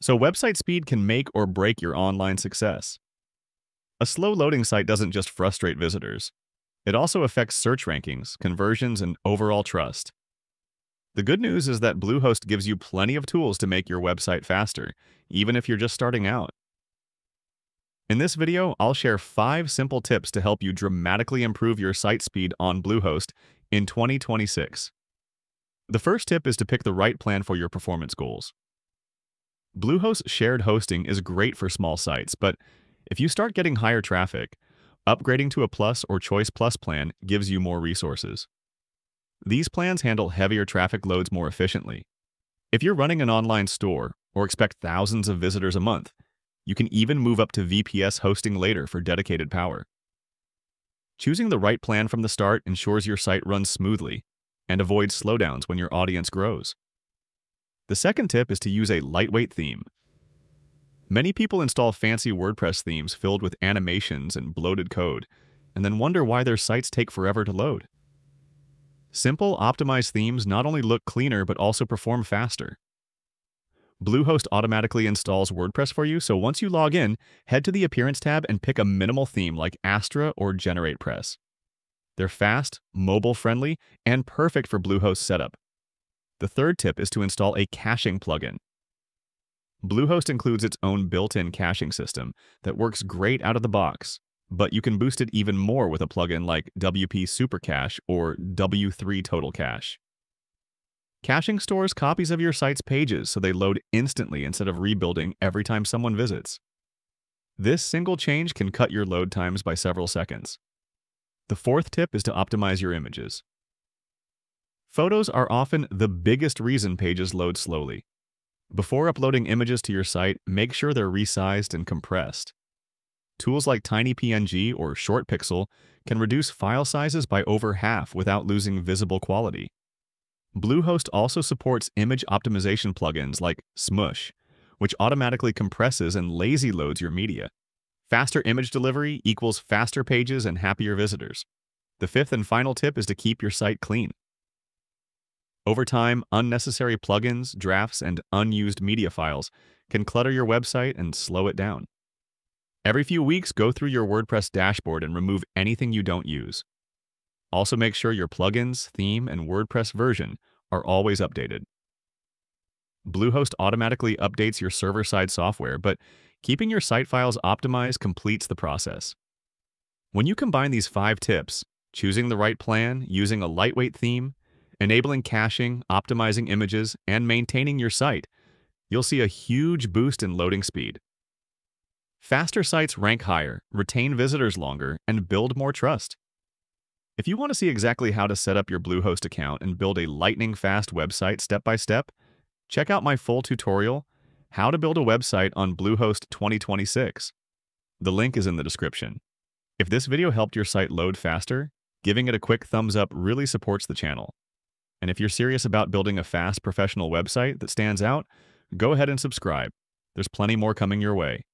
So website speed can make or break your online success. A slow loading site doesn't just frustrate visitors. It also affects search rankings, conversions, and overall trust. The good news is that Bluehost gives you plenty of tools to make your website faster, even if you're just starting out. In this video, I'll share 5 simple tips to help you dramatically improve your site speed on Bluehost in 2026. The first tip is to pick the right plan for your performance goals. Bluehost's shared hosting is great for small sites, but if you start getting higher traffic, upgrading to a Plus or Choice Plus plan gives you more resources. These plans handle heavier traffic loads more efficiently. If you're running an online store or expect thousands of visitors a month, you can even move up to VPS hosting later for dedicated power. Choosing the right plan from the start ensures your site runs smoothly and avoids slowdowns when your audience grows. The second tip is to use a lightweight theme. Many people install fancy WordPress themes filled with animations and bloated code, and then wonder why their sites take forever to load. Simple, optimized themes not only look cleaner but also perform faster. Bluehost automatically installs WordPress for you, so once you log in, head to the Appearance tab and pick a minimal theme like Astra or GeneratePress. They're fast, mobile-friendly, and perfect for Bluehost setup. The third tip is to install a caching plugin. Bluehost includes its own built-in caching system that works great out of the box, but you can boost it even more with a plugin like WP Super Cache or W3 Total Cache. Caching stores copies of your site's pages so they load instantly instead of rebuilding every time someone visits. This single change can cut your load times by several seconds. The fourth tip is to optimize your images. Photos are often the biggest reason pages load slowly. Before uploading images to your site, make sure they're resized and compressed. Tools like TinyPNG or ShortPixel can reduce file sizes by over half without losing visible quality. Bluehost also supports image optimization plugins like Smush, which automatically compresses and lazy loads your media. Faster image delivery equals faster pages and happier visitors. The fifth and final tip is to keep your site clean. Over time, unnecessary plugins, drafts, and unused media files can clutter your website and slow it down. Every few weeks, go through your WordPress dashboard and remove anything you don't use. Also make sure your plugins, theme, and WordPress version are always updated. Bluehost automatically updates your server-side software, but keeping your site files optimized completes the process. When you combine these 5 tips, choosing the right plan, using a lightweight theme, enabling caching, optimizing images, and maintaining your site, you'll see a huge boost in loading speed. Faster sites rank higher, retain visitors longer, and build more trust. If you want to see exactly how to set up your Bluehost account and build a lightning-fast website step-by-step, check out my full tutorial, How to Build a Website on Bluehost 2026. The link is in the description. If this video helped your site load faster, giving it a quick thumbs up really supports the channel. And if you're serious about building a fast professional website that stands out, go ahead and subscribe. There's plenty more coming your way.